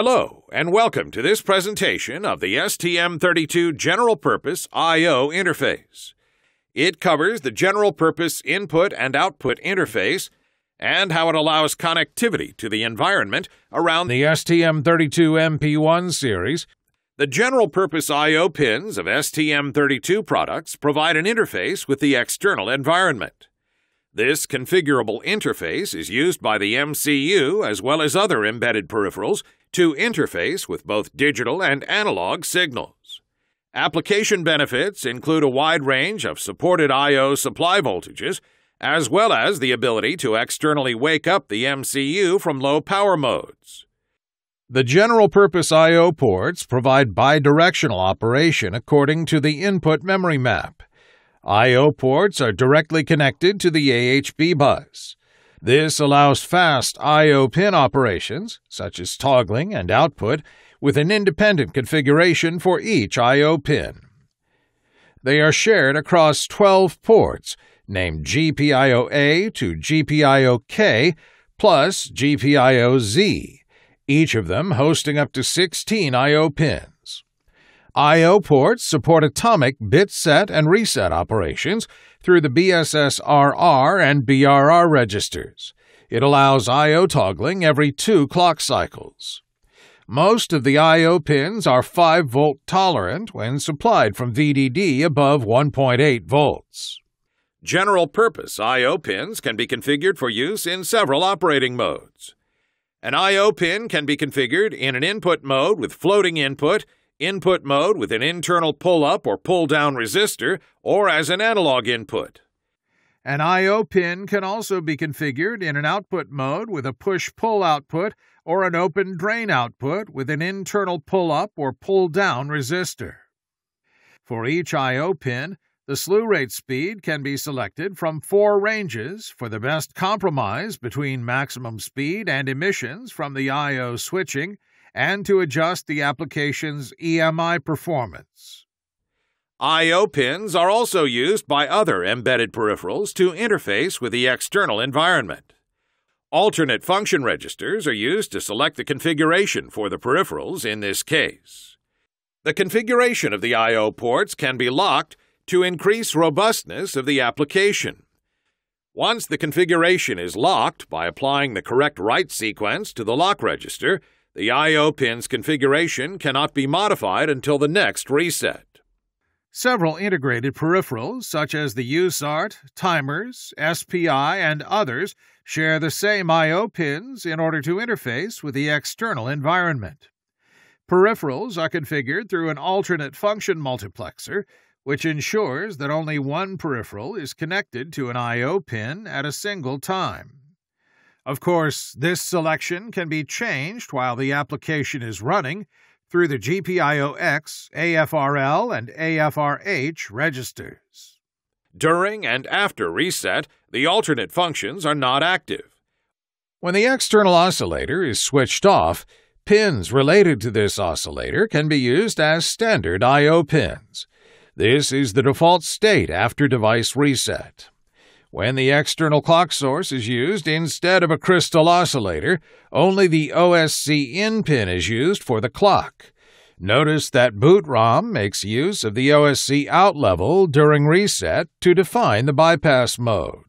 Hello, and welcome to this presentation of the STM32 General Purpose I/O Interface. It covers the General Purpose Input and Output Interface and how it allows connectivity to the environment around the STM32 MP1 series. The General Purpose I/O pins of STM32 products provide an interface with the external environment. This configurable interface is used by the MCU as well as other embedded peripherals to interface with both digital and analog signals. Application benefits include a wide range of supported I/O supply voltages, as well as the ability to externally wake up the MCU from low power modes. The general-purpose I/O ports provide bidirectional operation according to the input memory map. I/O ports are directly connected to the AHB bus. This allows fast I/O pin operations, such as toggling and output, with an independent configuration for each I/O pin. They are shared across 12 ports, named GPIOA to GPIOK plus GPIOZ, each of them hosting up to 16 I/O pins. I/O ports support atomic bit set and reset operations through the BSSRR and BRR registers. It allows I/O toggling every 2 clock cycles. Most of the I/O pins are 5-volt tolerant when supplied from VDD above 1.8 volts. General-purpose I/O pins can be configured for use in several operating modes. An I/O pin can be configured in an input mode with floating input mode with an internal pull-up or pull-down resistor, or as an analog input. An I/O pin can also be configured in an output mode with a push-pull output or an open-drain output with an internal pull-up or pull-down resistor. For each I/O pin, the slew rate speed can be selected from 4 ranges for the best compromise between maximum speed and emissions from the I/O switching, and to adjust the application's EMI performance. I/O pins are also used by other embedded peripherals to interface with the external environment. Alternate function registers are used to select the configuration for the peripherals in this case. The configuration of the I/O ports can be locked to increase robustness of the application. Once the configuration is locked by applying the correct write sequence to the lock register, the I/O pin's configuration cannot be modified until the next reset. Several integrated peripherals, such as the USART, timers, SPI, and others, share the same I/O pins in order to interface with the external environment. Peripherals are configured through an alternate function multiplexer, which ensures that only one peripheral is connected to an I/O pin at a single time. Of course, this selection can be changed while the application is running through the GPIOX, AFRL, and AFRH registers. During and after reset, the alternate functions are not active. When the external oscillator is switched off, pins related to this oscillator can be used as standard I/O pins. This is the default state after device reset. When the external clock source is used instead of a crystal oscillator, only the OSC_IN pin is used for the clock. Notice that boot ROM makes use of the OSC_OUT level during reset to define the bypass mode.